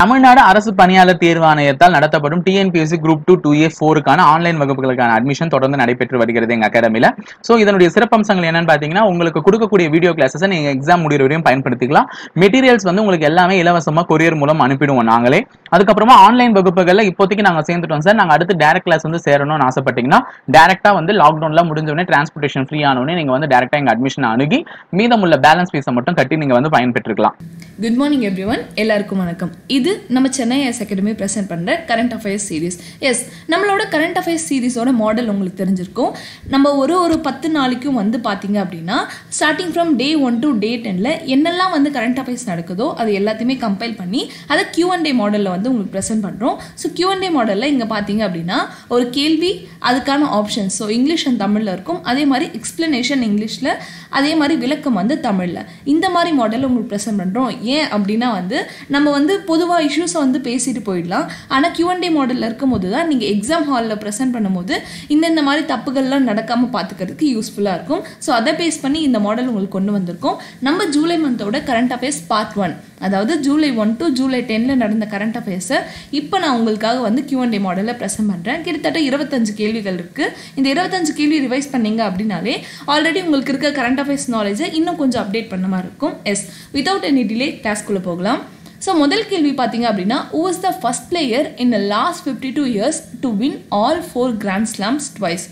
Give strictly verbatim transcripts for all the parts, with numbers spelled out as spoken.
தமிழ்நாடு அரசு பணியாளர் தேர்வாணையத்தால் நடத்தப்படும் T N P S C group two two A four க்கான ஆன்லைன் வகுப்புகளுக்கான அட்மிஷன் தொடர்ந்து நடைபெற்று வருகிறது எங்க அகாடமில. சோ இதனுடைய சிறப்பம்சங்கள் என்னன்னு பாத்தீங்கன்னா உங்களுக்கு கொடுக்கக்கூடிய வீடியோ கிளாसेसஸை நீங்க एग्जाम முடியற வரையும் பயன்படுத்திக்கலாம். மெட்டீரியல்ஸ் வந்து உங்களுக்கு எல்லாமே இலவசமா courier மூலம் அனுப்பிடுவோம் நாங்களே. அதுக்கு அப்புறமா ஆன்லைன் வகுப்புகளல இப்போதைக்கு நாங்க சேர்ந்துட்டோம் சார். நாங்க அடுத்து டைரக்ட் கிளாஸ் வந்து சேரணும்னு ஆசைப்பட்டீங்கன்னா டைரக்ட்டா வந்து லாக் டவுன்ல முடிஞ்ச உடனே டிரான்ஸ்போர்ட்டேஷன் ஃப்ரீ ஆன உடனே நீங்க வந்து டைரக்ட்டா எங்க அட்மிஷன் அணுகி மீதமுள்ள பேலன்ஸ் ஃபீஸை மட்டும் கட்டி நீங்க வந்து பயன்பெற்றுக்கலாம். Good morning everyone. Eller Kumanakam. இது நம்ம சென்னை ஐஸ் அகாடமி ப்ரெசென்ட் பண்ணுற கரண்ட் அஃபேர்ஸ் சீரீஸ். எஸ், நம்மளோட கரண்ட் அஃபேர்ஸ் சீரீஸோட மாடல் உங்களுக்கு தெரிஞ்சிருக்கும். நம்ம ஒரு ஒரு பத்து நாளைக்கும் வந்து பார்த்தீங்க அப்படின்னா starting from day one to day டென்னில் என்னெல்லாம் வந்து கரண்ட் அஃபேர்ஸ் நடக்குதோ அது எல்லாத்தையுமே கம்பைல் பண்ணி அதை கியூ அண்ட் டே மாடலில் வந்து உங்களுக்கு ப்ரெசென்ட் பண்ணுறோம். ஸோ கியூ அண்ட் டே மாடலில் இங்கே பார்த்தீங்க அப்படின்னா ஒரு கேள்வி, அதுக்கான ஆப்ஷன்ஸ், ஸோ இங்கிலீஷ் அண்ட் தமிழில் இருக்கும். அதே மாதிரி எக்ஸ்ப்ளனேஷன் இங்கிலீஷில், அதே மாதிரி விளக்கம் வந்து தமிழில். இந்த மாதிரி மாடலில் உங்களுக்கு ப்ரெசென்ட் பண்ணுறோம். ஏன் அப்படின்னா வந்து நம்ம வந்து பொதுவாக இஷ்யூஸை வந்து பேசிட்டு போயிடலாம். ஆனால் கியூஎன்டே மாடலில் இருக்கும்போது தான் நீங்கள் எக்ஸாம் ஹாலில் ப்ரெசென்ட் பண்ணும்போது இந்தந்த மாதிரி தப்புகள்லாம் நடக்காமல் பார்த்துக்கிறதுக்கு யூஸ்ஃபுல்லாக இருக்கும். ஸோ அதை பேஸ் பண்ணி இந்த மாடல் உங்களுக்கு கொண்டு வந்திருக்கோம். நம்ம ஜூலை மந்தோட கரண்ட் அஃபேர்ஸ் பார்ட் ஒன், அதாவது ஜூலை ஒன் டு ஜூலை டென்னில் நடந்த கரண்ட் அஃபேர்ஸை இப்போ நான் உங்களுக்காக வந்து கியூஎன்டே மாடலில் ப்ரெசென்ட் பண்ணுறேன். கிட்டத்தட்ட இருபத்தஞ்சு கேள்விகள் இருக்குது. இந்த இருபத்தஞ்சு கேள்வி ரிவைஸ் பண்ணிங்க அப்படின்னாலே ஆல்ரெடி உங்களுக்கு இருக்க கரண்ட் அஃபேர்ஸ் நாலேஜை இன்னும் கொஞ்சம் அப்டேட் பண்ண மாதிரி இருக்கும். எஸ், வித்தவுட் எனி டிலே கிளாஸ்க்குள்ளே போகலாம். ஸோ முதல் கேள்வி பார்த்தீங்க அப்படின்னா who is the first player in the last fifty-two years to win all four Grand Slams twice?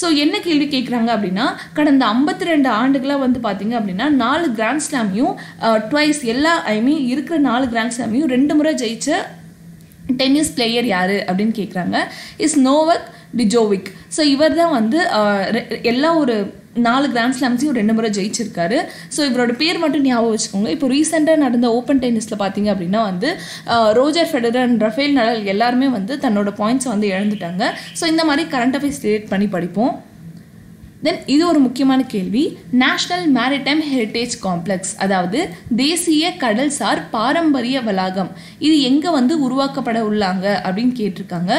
So என்ன கேள்வி கேட்குறாங்க அப்படின்னா கடந்த ஐம்பத்தி ரெண்டு ஆண்டுகளாக வந்து பார்த்தீங்க அப்படின்னா நாலு கிராண்ட் ஸ்லாமையும் ட்வைஸ் எல்லா ஐ மீன் இருக்கிற நாலு கிராண்ட் ஸ்லாமையும் ரெண்டு முறை ஜெயிச்ச டென்னிஸ் பிளேயர் யார் அப்படின்னு கேட்குறாங்க. Is Novak Djokovic. ஸோ இவர் தான் வந்து எல்லா ஒரு நாலு கிராண்ட் ஸ்லாம்ஸையும் ரெண்டு முறை ஜெயிச்சிருக்காரு. ஸோ இவரோட பேர் மட்டும் ஞாபகம் வச்சுக்கோங்க. இப்போ ரீசெண்டாக நடந்த ஓப்பன் டென்னிஸில் பார்த்தீங்க அப்படின்னா வந்து Roger Federer and Rafael Nadal எல்லாருமே வந்து தன்னோட பாயிண்ட்ஸ் வந்து இழந்துட்டாங்க. ஸோ இந்த மாதிரி கரண்ட் அஃபேர்ஸ் ரிலேட் பண்ணி படிப்போம். தென் இது ஒரு முக்கியமான கேள்வி, நேஷ்னல் மேரிடைம் ஹெரிட்டேஜ் காம்ப்ளெக்ஸ், அதாவது தேசிய கடல்சார் பாரம்பரிய வளாகம், இது எங்கே வந்து உருவாக்கப்பட உள்ளாங்க அப்படின்னு கேட்டிருக்காங்க.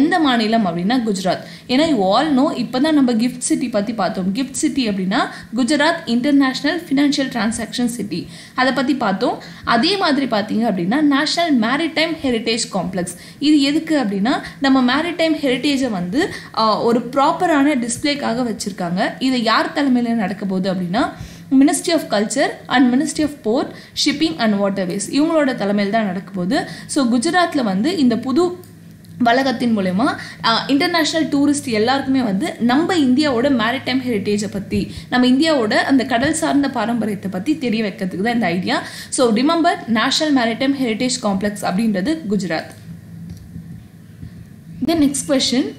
எந்த மாநிலம் அப்படின்னா குஜராத். ஏன்னா யூ ஆல் நோ, இப்போ தான் நம்ம கிஃப்ட் சிட்டி பற்றி பார்த்தோம். கிஃப்ட் சிட்டி அப்படின்னா Gujarat international financial transaction city, அதை பற்றி பார்த்தோம். அதே மாதிரி பார்த்தீங்க அப்படின்னா நேஷ்னல் மேரிடைம் ஹெரிட்டேஜ் காம்ப்ளெக்ஸ் இது எதுக்கு அப்படின்னா நம்ம மேரிடைம் ஹெரிட்டேஜை வந்து ஒரு ப்ராப்பரான டிஸ்பிளேக்காக வச்சுருக்காங்க. இதை யார் தலைமையில நடக்க போகுது அப்படின்னா ministry of culture and ministry of port shipping and waterways இவங்களோட தலைமையில் தான் நடக்க போகுது. ஸோ குஜராத்தில் வந்து இந்த புது வளகத்தின் மூலமா இன்டர்நேஷ்னல் டூரிஸ்ட் எல்லாருக்குமே வந்து நம்ம இந்தியாவோட மேரிடைம் ஹெரிட்டேஜை பற்றி, நம்ம இந்தியாவோட அந்த கடல் சார்ந்த பாரம்பரியத்தை பற்றி தெரிய வைக்கிறதுக்கு தான் இந்த idea. So remember, national maritime heritage complex அப்படின்றது Gujarat. Then next question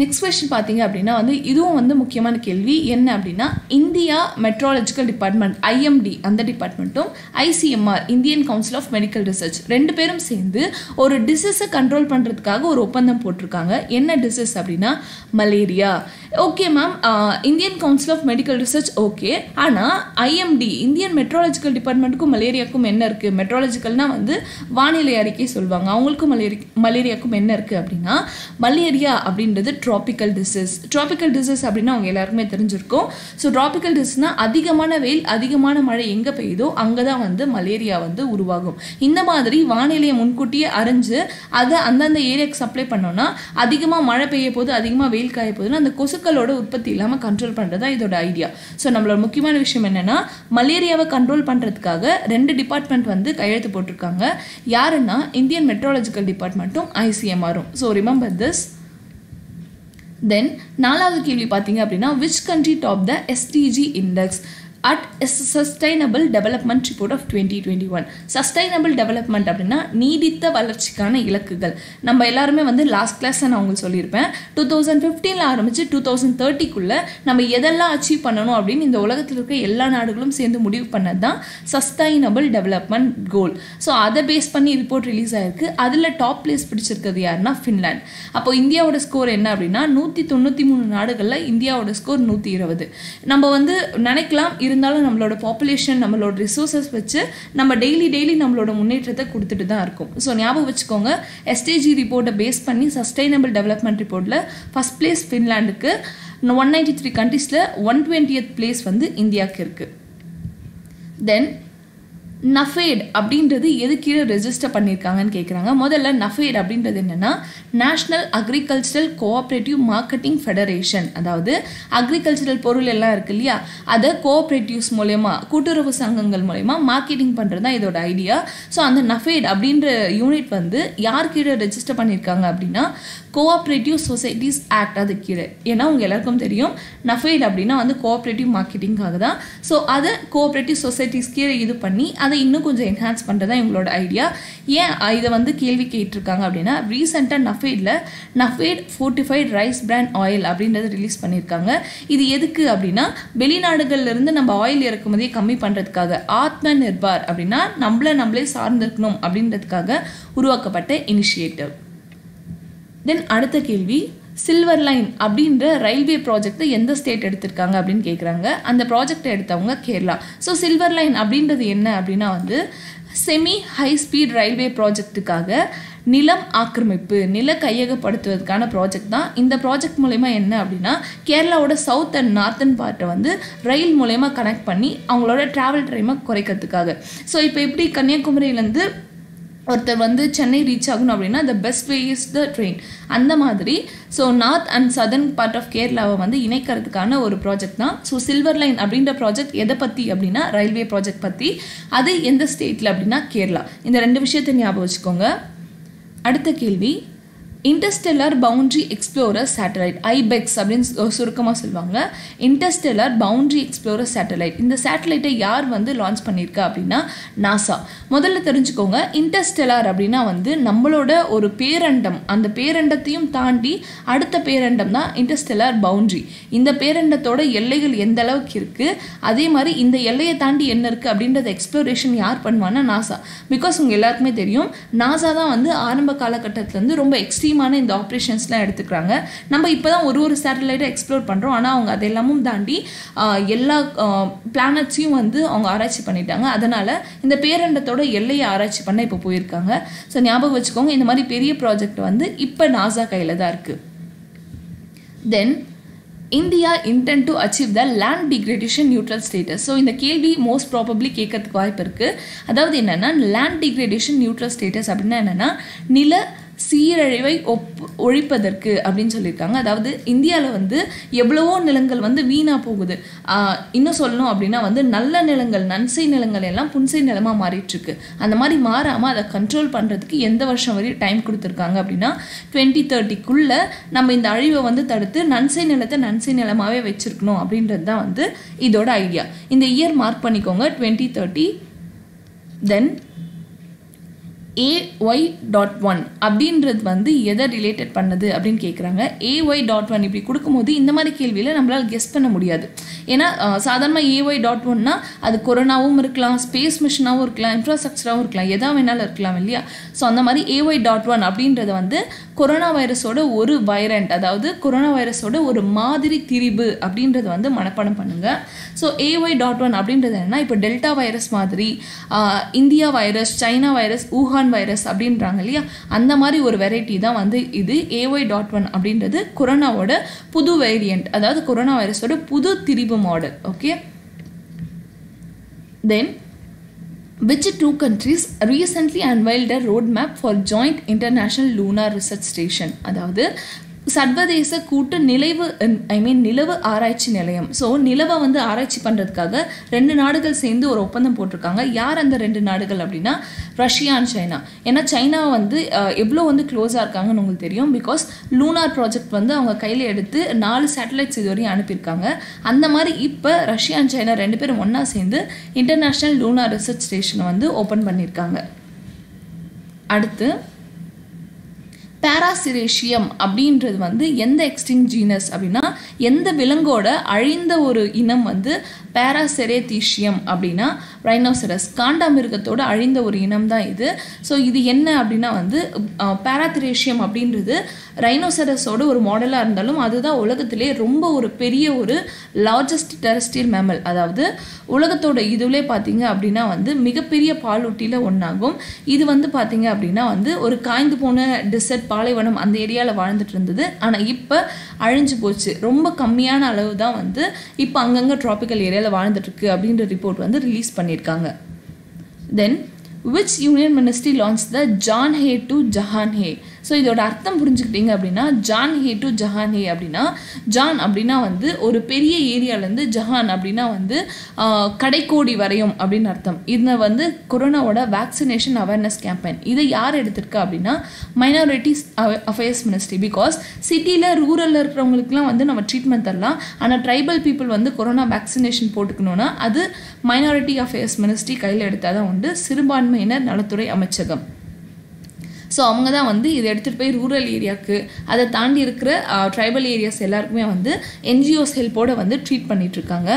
next question பார்த்தீங்க அப்படின்னா வந்து இதுவும் வந்து முக்கியமான கேள்வி. என்ன அப்படின்னா India meteorological department I M D அந்த டிபார்ட்மெண்ட்டும் I C M R Indian council of medical research ரெண்டு பேரும் சேர்ந்து ஒரு டிசீஸை கண்ட்ரோல் பண்ணுறதுக்காக ஒரு ஒப்பந்தம் போட்டிருக்காங்க. என்ன டிசீஸ் அப்படின்னா malaria. Okay ma'am, Indian council of medical research okay, ஆனால் I M D Indian meteorological டிபார்ட்மெண்ட்டுக்கும் மலேரியாவுக்கும் என்ன இருக்குது? மெட்ராலஜிக்கல்னால் வந்து வானிலை அறிக்கை சொல்லுவாங்க, அவங்களுக்கும் மலேரி மலேரியாவுக்கும் என்ன இருக்குது அப்படின்னா மலேரியா அப்படின்றது ட்ராபிக்கல் டிசீஸ். ட்ராபிக்கல் டிசீஸ் அப்படின்னா அவங்க எல்லாருக்குமே தெரிஞ்சிருக்கும். ஸோ ட்ராபிக்கல் டிசீஸ்னால் அதிகமான வெயில் அதிகமான மழை எங்கே பெய்யுதோ அங்கே தான் வந்து மலேரியா வந்து உருவாகும். இந்த மாதிரி வானிலையை முன்கூட்டியே அறிஞ்சு அதை அந்தந்த ஏரியாவுக்கு சப்ளை பண்ணோன்னா அதிகமாக மழை பெய்ய போது அதிகமாக வெயில் காய போதுன்னா அந்த கொசுக்களோட உற்பத்தி இல்லாமல் கண்ட்ரோல் பண்ணுறது தான் இதோட ஐடியா. ஸோ நம்மளோட முக்கியமான விஷயம் என்னென்னா மலேரியாவை கண்ட்ரோல் பண்ணுறதுக்காக ரெண்டு டிபார்ட்மெண்ட் வந்து கையெழுத்து போட்டிருக்காங்க. யாருன்னா இந்தியன் மெட்ரோலஜிக்கல் டிபார்ட்மெண்ட்டும் ஐ சி எம் ஆரும். So remember this. தென் நாலாவது கேள்வி பார்த்தீங்க அப்படின்னா which country top the SDG index at sustainable development report of twenty twenty-one. Sustainable development அப்படின்னா நீடித்த வளர்ச்சிக்கான இலக்குகள். நம்ம எல்லாருமே வந்து லாஸ்ட் கிளாஸ் நான் உங்களுக்கு சொல்லியிருப்பேன் டூ தௌசண்ட் ஃபிஃப்டீனில் ஆரம்பித்து டூ தௌசண்ட் தேர்ட்டிக்குள்ளே நம்ம எதெல்லாம் அச்சீவ் பண்ணணும் அப்படின்னு இந்த உலகத்தில் இருக்க எல்லா நாடுகளும் சேர்ந்து முடிவு பண்ணது தான் சஸ்டைனபிள் டெவலப்மெண்ட் கோல். ஸோ அதை பேஸ் பண்ணி ரிப்போர்ட் ரிலீஸ் ஆகிருக்கு. அதில் டாப் பிளேஸ் பிடிச்சிருக்கிறது யாருன்னா ஃபின்லாண்ட். அப்போ இந்தியாவோட ஸ்கோர் என்ன அப்படின்னா நூற்றி தொண்ணூற்றி மூணு நாடுகளில் இந்தியாவோட ஸ்கோர் நூற்றி இருபது. நம்ம வந்து நினைக்கலாம் இருந்தாலும் நம்மளோட பாப்புலேஷன் நம்மளோட ரிசோர்ஸஸ் வச்சு நம்ம டெய்லி டெய்லி நம்மளோட முன்னேற்றத்தை கொடுத்துட்டு தான் இருக்கும். ஸோ ஞாபகம் வச்சுக்கோங்க, எஸ்டிஜி ரிப்போர்ட்டை பேஸ் பண்ணி சஸ்டைனபிள் டெவலப்மெண்ட் ரிப்போர்ட்டில் ஃபஸ்ட் பிளேஸ் ஃபின்லாண்டுக்கு, ஒன் நைன்டி த்ரீ கண்ட்ரீஸில் ஒன் டுவெண்ட்டியத் பிளேஸ் வந்து இந்தியாவுக்கு இருக்குது. Then NAFED அப்படின்றது எதுக்கீழே ரெஜிஸ்டர் பண்ணியிருக்காங்கன்னு கேட்குறாங்க. முதல்ல NAFED அப்படின்றது என்னென்னா national agricultural cooperative marketing federation. அதாவது அக்ரிகல்ச்சரல் பொருள் எல்லாம் இருக்கு இல்லையா, அதை கோஆப்ரேட்டிவ்ஸ் மூலயமா கூட்டுறவு சங்கங்கள் மூலயமா மார்க்கெட்டிங் பண்ணுறது தான் இதோட ஐடியா. ஸோ அந்த NAFED அப்படின்ற யூனிட் வந்து யார் கீழே ரெஜிஸ்டர் பண்ணியிருக்காங்க அப்படின்னா கோஆப்ரேட்டிவ் சொசைட்டிஸ் ஆக்ட் அது கீழே. ஏன்னா உங்கள் எல்லாருக்கும் தெரியும் NAFED அப்படின்னா வந்து கோஆப்ரேட்டிவ் மார்க்கெட்டிங்காக தான். ஸோ அதை கோஆப்ரேட்டிவ் சொசைட்டிஸ் கீழே இது பண்ணி அதை இன்னும் கொஞ்சம் என்ஹான்ஸ் பண்ணுறது தான் இவங்களோட ஐடியா. ஏன் இதை வந்து கேள்வி கேட்டிருக்காங்க அப்படின்னா ரீசெண்டாக NAFEDல NAFED fortified rice brand oil அப்படின்றத ரிலீஸ் பண்ணியிருக்காங்க. இது எதுக்கு அப்படின்னா வெளிநாடுகள்லேருந்து நம்ம ஆயில் இறக்குமதியை கம்மி பண்ணுறதுக்காக, ஆத்ம நிர்பார் அப்படின்னா நம்மளை நம்மளே சார்ந்திருக்கணும் அப்படின்றதுக்காக உருவாக்கப்பட்ட இனிஷியேட்டிவ். தென் அடுத்த கேள்வி சில்வர் லைன் அப்படின்ற ரயில்வே ப்ராஜெக்டை எந்த ஸ்டேட் எடுத்திருக்காங்க அப்படின்னு கேட்குறாங்க. அந்த ப்ராஜெக்டை எடுத்தவங்க கேரளா. ஸோ சில்வர் லைன் அப்படின்றது என்ன அப்படின்னா வந்து செமி ஹை ஸ்பீட் ரயில்வே ப்ராஜெக்டுக்காக நிலம் ஆக்கிரமிப்பு நில கையகப்படுத்துவதற்கான ப்ராஜெக்ட் தான். இந்த ப்ராஜெக்ட் மூலயமா என்ன அப்படின்னா கேரளாவோட சவுத் அண்ட் நார்த்தன் பார்ட்டை வந்து ரயில் மூலயமா கனெக்ட் பண்ணி அவங்களோட ட்ராவல் டைமை குறைக்கிறதுக்காக. ஸோ இப்போ எப்படி கன்னியாகுமரியிலேருந்து ஒருத்தர் வந்து சென்னை ரீச் ஆகணும் அப்படின்னா the best way is the train, அந்த மாதிரி. So north and southern part of கேரளாவை வந்து இணைக்கிறதுக்கான ஒரு ப்ராஜெக்ட் தான். ஸோ சில்வர் லைன் அப்படின்ற ப்ராஜெக்ட் எதை பற்றி அப்படின்னா ரயில்வே ப்ராஜெக்ட் பற்றி. அது எந்த ஸ்டேட்டில் அப்படின்னா கேரளா. இந்த ரெண்டு விஷயத்தை ஞாபகம் வச்சுக்கோங்க. அடுத்த கேள்வி interstellar boundary explorer satellite, IBEX அப்படின்னு சுருக்கமாக சொல்லுவாங்க. இன்டர்ஸ்டெல்லர் பவுண்ட்ரி எக்ஸ்ப்ளோரர் சேட்டலைட், இந்த சேட்டலைட்டை யார் வந்து லான்ச் பண்ணியிருக்கா அப்படின்னா நாசா. முதல்ல தெரிஞ்சுக்கோங்க இன்டர்ஸ்டெல்லர் அப்படின்னா வந்து நம்மளோட ஒரு பேரண்டம், அந்த பேரண்டத்தையும் தாண்டி அடுத்த பேரண்டம் தான் இன்டர்ஸ்டெல்லர் பவுண்ட்ரி. இந்த பேரண்டத்தோட எல்லைகள் எந்த அளவுக்கு இருக்குது, அதே மாதிரி இந்த எல்லையை தாண்டி என்ன இருக்குது அப்படின்றத எக்ஸ்ப்ளோரேஷன் யார் பண்ணுவான்னா நாசா. பிகாஸ் உங்கள் எல்லாருக்குமே தெரியும் நாசா தான் வந்து ஆரம்ப காலகட்டத்திலேருந்து ரொம்ப எக்ஸ்ட்ரீம் இந்த ஆப்ரேஷன்ஸ்லாம் எடுத்துக்கிறாங்க. நம்ம இப்போ தான் ஒரு ஒரு சேட்டலைட்டை எக்ஸ்ப்ளோர் பண்ணுறோம், ஆனால் அவங்க அதெல்லாமும் தாண்டி எல்லா பிளானட்ஸையும் வந்து அவங்க ஆராய்ச்சி பண்ணிட்டாங்க. அதனால் இந்த பேரண்டத்தோட எல்லையை ஆராய்ச்சி பண்ண இப்போ போயிருக்காங்க. ஸோ ஞாபகம் வச்சுக்கோங்க இந்த மாதிரி பெரிய ப்ராஜெக்ட் வந்து இப்போ நாசா கையில் தான் இருக்குது. Then India intend to achieve the land degradation neutral status. So இந்த கேள்வி மோஸ்ட் ப்ராபப்ளி கேட்கறதுக்கு வாய்ப்பு இருக்குது. அதாவது என்னென்னா லேண்ட் டிகிரேடேஷன் நியூட்ரல் ஸ்டேட்டஸ் அப்படின்னா என்னென்னா நில சீரழிவை ஒப் ஒழிப்பதற்கு அப்படின்னு சொல்லியிருக்காங்க. அதாவது இந்தியாவில் வந்து எவ்வளவோ நிலங்கள் வந்து வீணாக போகுது. இன்னும் சொல்லணும் அப்படின்னா வந்து நல்ல நிலங்கள் நன்சை நிலங்கள் எல்லாம் புன்சை நிலமாக மாறிட்டுருக்கு. அந்த மாதிரி மாறாமல் அதை கண்ட்ரோல் பண்ணுறதுக்கு எந்த வருஷம் வரையும் டைம் கொடுத்துருக்காங்க அப்படின்னா டுவெண்ட்டி தேர்ட்டிக்குள்ளே நம்ம இந்த அழிவை வந்து தடுத்து நன்சை நிலத்தை நன்சை நிலமாகவே வச்சுருக்கணும் அப்படின்றது தான் வந்து இதோட ஐடியா. இந்த இயர் மார்க் பண்ணிக்கோங்க twenty thirty. Then A Y dot one அப்படின்றது வந்து எதை ரிலேட்டட் பண்ணுது அப்படின்னு கேட்குறாங்க. ஏ ஒய் டாட் ஒன் இப்படி கொடுக்கும்போது இந்த மாதிரி கேள்வியில் நம்மளால் கெஸ் பண்ண முடியாது. ஏன்னா சாதாரணமாக ஏ ஒய் டாட் ஒன்னா அது கொரோனாவும் இருக்கலாம், ஸ்பேஸ் மிஷனாகவும் இருக்கலாம், இன்ஃப்ராஸ்ட்ரக்சராகவும் இருக்கலாம், எதா வேணாலும் இருக்கலாம் இல்லையா. ஸோ அந்த மாதிரி ஏ ஒய் டாட் ஒன் அப்படின்றது வந்து கொரோனா வைரஸோட ஒரு வைரண்ட், அதாவது கொரோனா வைரஸோட ஒரு மாதிரி திரிபு அப்படின்றது வந்து மனப்பாடம் பண்ணுங்கள். So A Y dot one அப்படின்றது என்னென்னா இப்போ டெல்டா வைரஸ் மாதிரி India virus, China virus, Wuhan virus அப்படின்றாங்க இல்லையா, அந்த மாதிரி ஒரு வெரைட்டி தான் வந்து இது. ஏ ஒய் டாட் ஒன் அப்படின்றது கொரோனாவோட புது வேரியண்ட், அதாவது கொரோனா வைரஸோட புது திரிபு model. Okay. Then which two countries recently unveiled a roadmap for joint international lunar research station, அதாவது சர்வதேச கூட்டு நிலவு ஐ மீன் நிலவு ஆராய்ச்சி நிலையம். ஸோ நிலவை வந்து ஆராய்ச்சி பண்ணுறதுக்காக ரெண்டு நாடுகள் சேர்ந்து ஒரு ஒப்பந்தம் போட்டிருக்காங்க. யார் அந்த ரெண்டு நாடுகள் அப்படின்னா ரஷ்யா அண்ட் சைனா. ஏன்னா சைனா வந்து எவ்வளோ வந்து க்ளோஸாக இருக்காங்கன்னு உங்களுக்கு தெரியும். பிகாஸ் லூனார் ப்ராஜெக்ட் வந்து அவங்க கையில் எடுத்து நாலு சேட்டலைட்ஸ் இது வரையும் அனுப்பியிருக்காங்க. அந்த மாதிரி இப்போ ரஷ்யா அண்ட் சைனா ரெண்டு பேரும் ஒன்றா சேர்ந்து இன்டர்நேஷ்னல் லூனார் ரிசர்ச் ஸ்டேஷனை வந்து ஓப்பன் பண்ணியிருக்காங்க. அடுத்து பாராசிரேஷியம் அப்படின்றது வந்து எந்த எக்ஸ்டிங் ஜீனஸ் அப்படின்னா எந்த விலங்கோட அழிந்த ஒரு இனம் வந்து பாராசெரேதீஷியம் அப்படின்னா ரைனோசரஸ், காண்டாமிருகத்தோட அழிந்த ஒரு இனம் தான் இது. ஸோ இது என்ன அப்படின்னா வந்து பாராத்திரேஷியம் அப்படின்றது ரைனோசரஸோட ஒரு மாடலாக இருந்தாலும் அதுதான் உலகத்திலே ரொம்ப ஒரு பெரிய ஒரு லார்ஜஸ்ட் டெரஸ்டியல் மேமல், அதாவது உலகத்தோட இதுவிலே பார்த்தீங்க அப்படின்னா வந்து மிகப்பெரிய பாலூட்டியில் ஒன்றாகும். இது வந்து பார்த்தீங்க அப்படின்னா வந்து ஒரு காய்ந்து போன டெசர்ட் பாலைவனம் அந்த ஏரியால வாழ்ந்துட்டு இருந்தது. ஆனா இப்போ அழிஞ்சு போச்சு. ரொம்ப கம்மியான அளவு தான் வந்து இப்போ அங்கங்க டிராபிக்கல் ஏரியால வாழ்ந்துட்டு இருக்கு அப்படின்ற ரிப்போர்ட் வந்து ரிலீஸ் பண்ணியிருக்காங்க. Then which union ministry launched the John Hay to Jahan Hay? So இதோட அர்த்தம் புரிஞ்சுக்கிட்டீங்க அப்படின்னா ஜான் ஹே டு ஜஹான் ஹே அப்படின்னா ஜான் அப்படின்னா வந்து ஒரு பெரிய ஏரியாவிலேருந்து ஜஹான் அப்படின்னா வந்து கடைக்கோடி வரையும் அப்படின்னு அர்த்தம். இதை வந்து கொரோனாவோட வேக்சினேஷன் அவேர்னஸ் கேம்பெயின் இதை யார் எடுத்திருக்கா அப்படின்னா மைனாரிட்டி அஃபேர்ஸ் மினிஸ்ட்ரி. பிகாஸ் சிட்டியில் ரூரலில் இருக்கிறவங்களுக்குலாம் வந்து நம்ம ட்ரீட்மெண்ட் தரலாம், ஆனால் ட்ரைபல் பீப்புள் வந்து கொரோனா வேக்சினேஷன் போட்டுக்கணும்னா அது மைனாரிட்டி அஃபேர்ஸ் மினிஸ்ட்ரி கையில் எடுத்தால் தான் உண்டு. சிறுபான்மையினர் நலத்துறை அமைச்சகம். ஸோ அவங்க தான் வந்து இதை எடுத்துகிட்டு போய் ரூரல் ஏரியாவுக்கு அதை தாண்டி இருக்கிற ட்ரைபல் ஏரியாஸ் எல்லாருக்குமே வந்து என்ஜிஓஸ் ஹெல்ப்போடு வந்து ட்ரீட் பண்ணிகிட்ருக்காங்க.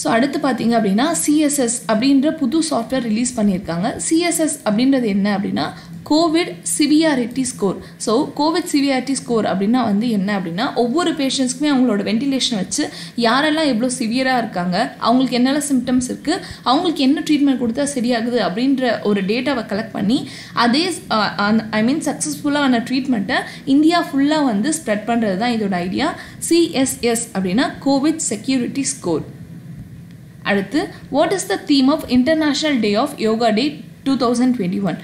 ஸோ அடுத்து பார்த்தீங்க அப்படின்னா சிஎஸ்எஸ் அப்படின்ற புது சாஃப்ட்வேர் ரிலீஸ் பண்ணியிருக்காங்க. சிஎஸ்எஸ் அப்படின்றது என்ன அப்படின்னா covid severity score. So covid severity score அப்படின்னா வந்து என்ன அப்படின்னா ஒவ்வொரு பேஷண்ட்ஸ்க்குமே அவங்களோட வெண்டிலேஷன் வச்சு யாரெல்லாம் எவ்வளோ சிவியராக இருக்காங்க, அவங்களுக்கு என்னெல்லாம் சிம்டம்ஸ் இருக்குது, அவங்களுக்கு என்ன ட்ரீட்மெண்ட் கொடுத்தா சரியாகுது அப்படின்ற ஒரு டேட்டாவை கலெக்ட் பண்ணி அதே ஐ மீன் சக்ஸஸ்ஃபுல்லான ட்ரீட்மெண்ட்டை இந்தியா ஃபுல்லாக வந்து ஸ்ப்ரெட் பண்ணுறது தான் இதோட ஐடியா. சிஎஸ்எஸ் அப்படின்னா கோவிட் செக்யூரிட்டி ஸ்கோர். அடுத்து what is the theme of international day of yoga day two thousand twenty one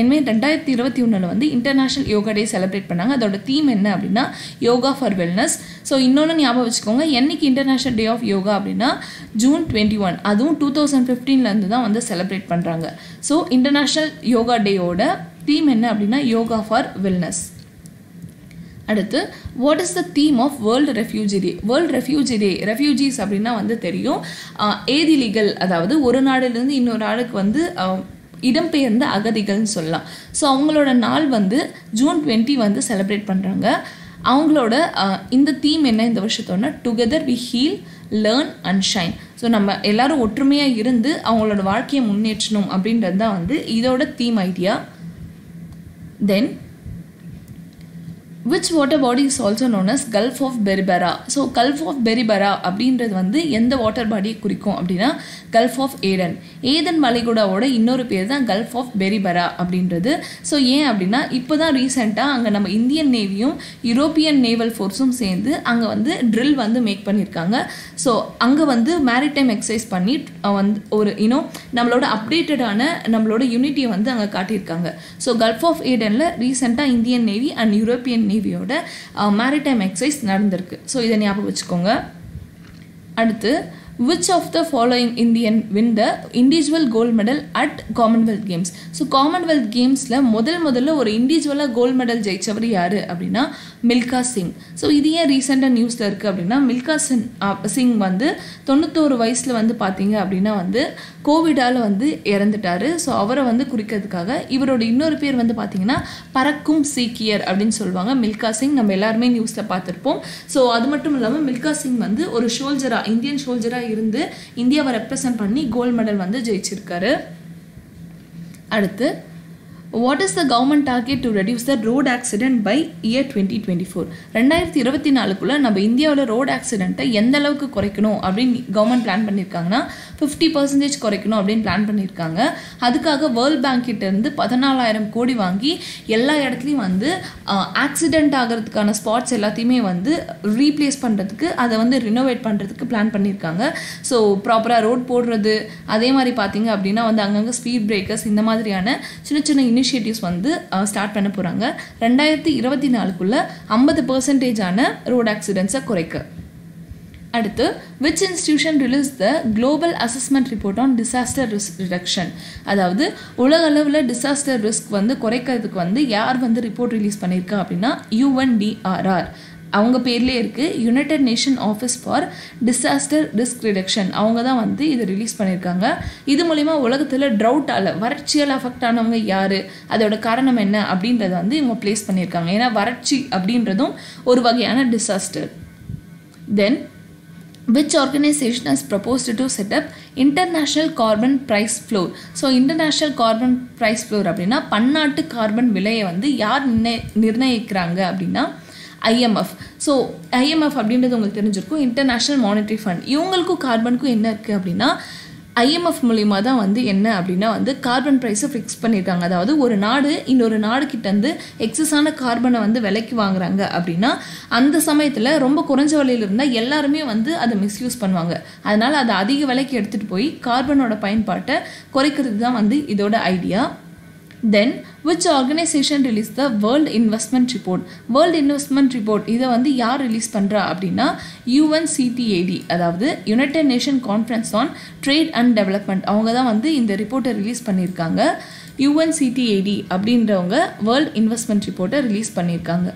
என்மே ரெண்டாயிரத்தி இருபத்தி ஒன்றில் வந்து இன்டர்நேஷ்னல் யோகா டே செலிப்ரேட் பண்ணாங்க. அதோட தீம் என்ன அப்படின்னா யோகா ஃபார் வெல்னஸ். ஸோ இன்னொன்று ஞாபகம் வச்சுக்கோங்க, என்றைக்கு இன்டர்நேஷ்னல் டே ஆஃப் யோகா அப்படின்னா ஜூன் டுவெண்ட்டி ஒன், அதுவும் டூ தௌசண்ட் ஃபிஃப்டீன்லேருந்து தான் வந்து செலிப்ரேட் பண்ணுறாங்க. ஸோ இன்டர்நேஷ்னல் யோகா டேயோட தீம் என்ன அப்படின்னா யோகா ஃபார் வெல்னஸ். அடுத்து what is the theme of world refugee day? World refugee day refugees அப்படின்னா வந்து தெரியும் ஏதிலிகள், அதாவது ஒரு நாடுலேருந்து இன்னொரு நாடுக்கு வந்து இடம்பெயர்ந்த அகதிகள்னு சொல்லலாம். ஸோ அவங்களோட நாள் வந்து ஜூன் டுவெண்ட்டி வந்து செலிப்ரேட் பண்ணுறாங்க. அவங்களோட இந்த தீம் என்ன இந்த வருஷத்தோன்னா together we heal learn and shine. So நம்ம எல்லோரும் ஒற்றுமையாக இருந்து அவங்களோட வாழ்க்கையை முன்னேற்றணும் அப்படின்றது தான் வந்து இதோட theme idea. Then which water body is also known as Gulf of Berbera? So Gulf of Berbera அப்படின்றது வந்து எந்த வாட்டர் பாடியை குறிக்கும் அப்படின்னா Gulf of Aden. ஏதன் மலைகுடாவோட இன்னொரு பேர் தான் Gulf of Berbera அப்படின்றது. ஸோ ஏன் அப்படின்னா இப்போ தான் ரீசெண்டாக அங்கே நம்ம இந்தியன் நேவியும் யூரோப்பியன் நேவல் ஃபோர்ஸும் சேர்ந்து அங்கே வந்து ட்ரில் வந்து மேக் பண்ணியிருக்காங்க. ஸோ அங்கே வந்து மேரிடைம் எக்ஸசைஸ் பண்ணி வந்து ஒரு இன்னும் நம்மளோட அப்டேட்டடான நம்மளோட யூனிட்டியை வந்து அங்கே காட்டியிருக்காங்க. ஸோ Gulf of Adenல ரீசெண்டாக இந்தியன் நேவி அண்ட் யூரோப்பியன் நேவியோட மேரிடைம் எக்ஸைஸ் நடந்திருக்கு. ஸோ இதை ஞாபகம் வச்சுக்கோங்க. அடுத்து which of the following Indian win the individual gold medal at commonwealth games? So commonwealth gamesல முதல் முதல்ல ஒரு இண்டிவிஜுவலா கோல்டு மெடல் ஜெயிச்சவர் யாரு அப்படின்னா மில்கா சிங். ஸோ இது ஏன் ரீசெண்டாக நியூஸில் இருக்குது அப்படின்னா மில்கா சிங் சிங் வந்து தொண்ணூத்தோரு வயசில் வந்து பார்த்தீங்க அப்படின்னா வந்து கோவிடால் வந்து இறந்துட்டார். ஸோ அவரை வந்து குறிக்கிறதுக்காக இவரோட இன்னொரு பேர் வந்து பார்த்தீங்கன்னா பறக்கும் சீக்கியர் அப்படின்னு சொல்லுவாங்க. மில்கா சிங் நம்ம எல்லாருமே நியூஸில் பார்த்துருப்போம். ஸோ அது மட்டும் இல்லாமல் மில்கா சிங் வந்து ஒரு ஷோல்ஜராக இந்தியன் ஷோல்ஜராக இருந்து இந்தியாவை ரெப்ரசன்ட் பண்ணி கோல்டு மெடல் வந்து ஜெயிச்சிருக்காரு. அடுத்து what is the government target to reduce the road accident by year twenty twenty-four? ரெண்டாயிரத்தி இருபத்தி நாலுக்குள்ளே நம்ம இந்தியாவில் ரோடு ஆக்சிடெண்ட்டை எந்த அளவுக்கு குறைக்கணும் அப்படின்னு கவர்மெண்ட் பிளான் பண்ணியிருக்காங்கன்னா ஃபிஃப்டி பர்சன்டேஜ் குறைக்கணும் அப்படின்னு பிளான் பண்ணியிருக்காங்க. அதுக்காக வேர்ல்ட் பேங்க்கிட்டேருந்து பதினாலாயிரம் கோடி வாங்கி எல்லா இடத்துலையும் வந்து ஆக்சிடெண்ட் ஆகிறதுக்கான ஸ்பாட்ஸ் எல்லாத்தையுமே வந்து ரீப்ளேஸ் பண்ணுறதுக்கு அதை வந்து ரினோவேட் பண்ணுறதுக்கு பிளான் பண்ணியிருக்காங்க. ஸோ ப்ராப்பராக ரோட் போடுறது, அதே மாதிரி பார்த்தீங்க அப்படின்னா வந்து அங்கங்கே ஸ்பீட் பிரேக்கர்ஸ் இந்த மாதிரியான சின்ன சின்ன இனிஷியேட்டிவ்ஸ் வந்து ஸ்டார்ட் பண்ண போகிறாங்க. ரெண்டாயிரத்தி இருபத்தி நாலுக்குள்ள ஐம்பது பர்சன்டேஜான ரோடு ஆக்சிடென்ட்ஸை குறைக்க. அடுத்து which institution released the global assessment report on disaster risk reduction? அதாவது உலக அளவில் disaster risk வந்து குறைக்கிறதுக்கு வந்து யார் வந்து ரிப்போர்ட் ரிலீஸ் பண்ணியிருக்கா அப்படின்னா U N D R R அவங்க பேர்லேயே இருக்குது, United Nation office for disaster risk reduction. அவங்க தான் வந்து இதை ரிலீஸ் பண்ணியிருக்காங்க. இது மூலிமா உலகத்தில் ட்ரவுட்டால் வறட்சியால் அஃபெக்ட் ஆனவங்க யார், அதோட காரணம் என்ன அப்படின்றத வந்து இவங்க பிளேஸ் பண்ணியிருக்காங்க. ஏன்னா வறட்சி அப்படின்றதும் ஒரு வகையான disaster. Then which organization has proposed to set up international carbon price floor? So international carbon price floor அப்படின்னா பன்னாட்டு கார்பன் விலையை வந்து யார் நிர்ணயிக்கிறாங்க அப்படின்னா I M F. So I M F அப்படின்றது உங்களுக்கு தெரிஞ்சிருக்கும், இன்டர்நேஷ்னல் மானிட்டரி ஃபண்ட். இவங்களுக்கும் கார்பனுக்கும் என்ன இருக்குது அப்படின்னா ஐ எம் எஃப் மூலமா தான் வந்து என்ன அப்படினா வந்து கார்பன் பிரைஸ் ஃபிக்ஸ் பண்ணிருக்காங்க. அதாவது ஒரு நாடு இன்னொரு நாடு கிட்ட இருந்து எக்ஸஸ் ஆன கார்பனை வந்து விலைக்கு வாங்குறாங்க அப்படினா அந்த சமயத்துல ரொம்ப குறைஞ்ச விலையில இருந்தா எல்லாரும் வந்து அதை மிஸ்யூஸ் பண்ணுவாங்க. அதனால அது அதிக விலைக்கு எடுத்துட்டு போய் கார்பனோட பயன்பாட்டை குறைக்கிறது தான் வந்து இதோட idea. Then which organization released the World Investment Report? World Investment Report இதை வந்து யார் ரிலீஸ் பண்ணுறா அப்படின்னா U N C T A D, அதாவது United nation conference on trade and development, அவங்க தான் வந்து இந்த ரிப்போர்ட்டை ரிலீஸ் பண்ணியிருக்காங்க. U N C T A D அப்படின்றவங்க வேர்ல்ட் இன்வெஸ்ட்மெண்ட் ரிப்போர்ட்டை ரிலீஸ் பண்ணியிருக்காங்க.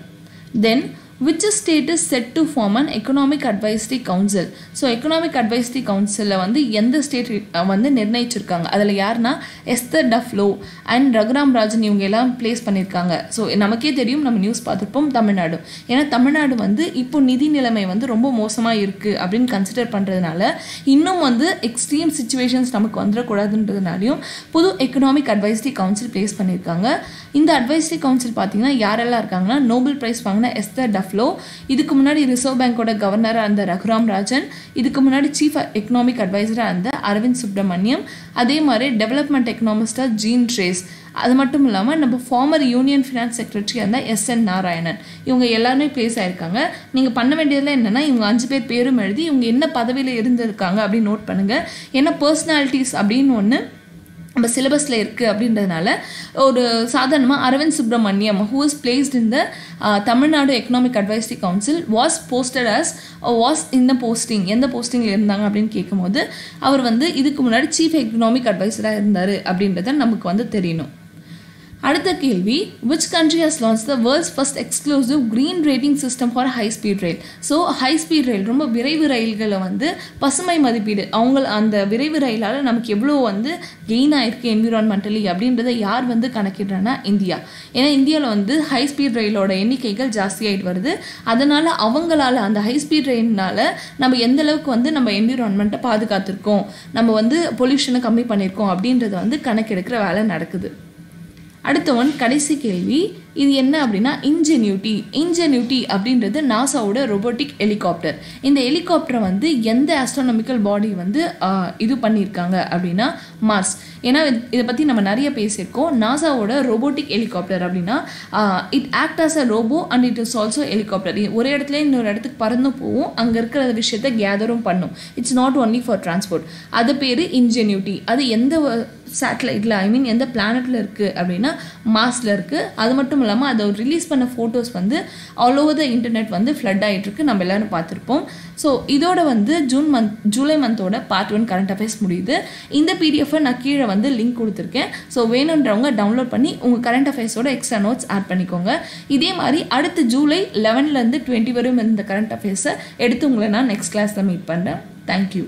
Then which state is set to form an economic advisory council? So economic advisory council la vandu endha state vandu nirnayichirukanga, adala yarna Esther Dufflow and Raghuram Rajan ivanga ella place pannirukanga. So namakke theriyum nam news paathirpom Tamil Nadu, ena Tamil Nadu vandu ipo nidhi nilamai vandu romba mosama irukku appdin consider pandradhanaala innum vandu extreme situations namakku vandra kodaadundradhanaliyum pudu economic advisory council place pannirukanga. Indha advisory council pathina yarella irukanga, Nobel prize vaangna Esther Dufflow, இதுக்கு முன்னாடி reserve பேங்கோட கவர்னரா இருந்த ரகுராம் ராஜன், இதுக்கு முன்னாடி chief economic அட்வைசரா இருந்த அரவிந்த் சுப்ரமணியம், அதே மாதிரி development எக்கனாமிஸ்டா gene trace, அது மட்டும் இல்லாமல் நம்ம ஃபார்மர் யூனியன் ஃபினான்ஸ் செக்ரட்டரியாக இருந்தால் எஸ் என் நாராயணன், இவங்க எல்லாருமே பிளேஸ் ஆகியிருக்காங்க. நீங்கள் பண்ண வேண்டியதில் என்னென்னா இவங்க அஞ்சு பேர் பேரும் எழுதி இவங்க என்ன பதவியில் இருந்திருக்காங்க அப்படின்னு நோட் பண்ணுங்கள். ஏன்னா பர்சனாலிட்டிஸ் அப்படின்னு ஒன்று நம்ம சிலபஸில் இருக்குது அப்படின்றதுனால ஒரு சாதாரணமாக Aravind Subramaniam who is placed in the uh, Tamil Nadu economic advisory council was posted as was இந்த போஸ்டிங், எந்த போஸ்டிங்கில் இருந்தாங்க அப்படின்னு கேட்கும்போது அவர் வந்து இதுக்கு முன்னாடி சீஃப் எக்கனாமிக் அட்வைசராக இருந்தார் அப்படின்றத நமக்கு வந்து தெரியணும். அடுத்த கேள்வி, which country has launched the world's first exclusive green rating system for high speed rail? So high speed rail ரொம்ப விரைவு ரயில்களை வந்து பசுமை மதிப்பீடு, அவங்க அந்த விரைவு ரயிலால் நமக்கு எவ்வளோ வந்து கெயின் ஆயிருக்கு என்விரான்மெண்டலி அப்படின்றத யார் வந்து கணக்கிடுறாங்கன்னா இந்தியா. ஏன்னா இந்தியாவில் வந்து ஹை ஸ்பீட் ரயிலோட எண்ணிக்கைகள் ஜாஸ்தியாகிட்டு வருது. அதனால் அவங்களால் அந்த ஹை ஸ்பீட் ரயில்னால் நம்ம எந்த அளவுக்கு வந்து நம்ம என்விரான்மெண்ட்டை பாதுகாத்துருக்கோம், நம்ம வந்து பொல்யூஷனை கம்மி பண்ணியிருக்கோம் அப்படின்றத வந்து கணக்கெடுக்கிற வேலை நடக்குது. அடுத்த ஒன் கடைசி கேள்வி, இது என்ன அப்படின்னா இன்ஜென்யூட்டி. இன்ஜென்யூட்டி அப்படின்றது நாசாவோட ரோபோட்டிக் ஹெலிகாப்டர். இந்த ஹெலிகாப்டரை வந்து எந்த ஆஸ்ட்ரானமிக்கல் பாடி வந்து இது பண்ணியிருக்காங்க அப்படின்னா மார்ஸ். ஏன்னா இதை பற்றி நம்ம நிறைய பேசியிருக்கோம். நாசாவோட ரோபோட்டிக் ஹெலிகாப்டர் அப்படின்னா it act as a robo and it is also helicopter. ஒரு இடத்துல இன்னொரு இடத்துக்கு பறந்தும் போகும், அங்கே இருக்கிற விஷயத்தை கேதரும் பண்ணும். It's not only for transport. அது பேர் இன்ஜென்யூட்டி. அது எந்த சேட்டலைட்டில் ஐ மீன் எந்த பிளானட்டில் இருக்குது அப்படின்னா மார்ஸில் இருக்குது. அது மட்டும் இல்லாமல் அதை ரிலீஸ் பண்ண ஃபோட்டோஸ் வந்து ஆல் ஓவர் த இன்டர்நெட் வந்து ஃப்ளட் ஆகிட்டுருக்கு, நம்ம எல்லோரும் பார்த்துருப்போம். ஸோ இதோட வந்து ஜூன் மந்த் ஜூலை மந்தோட பார்ட் ஒன் கரண்ட் அஃபேர்ஸ் முடியுது. இந்த பிடிஎஃபை நான் கீழே வந்து லிங்க் கொடுத்துருக்கேன். ஸோ வேணுன்றவங்க டவுன்லோட் பண்ணி உங்கள் கரண்ட் அஃபேர்ஸோட எக்ஸ்ட்ரா நோட்ஸ் ஆட் பண்ணிக்கோங்க. இதே மாதிரி அடுத்து ஜூலை லெவன்லேருந்து டுவெண்ட்டி வரும் இந்த கரண்ட் அஃபேர்ஸை எடுத்து உங்களை நான் நெக்ஸ்ட் கிளாஸில் மீட் பண்ணுறேன். தேங்க்யூ.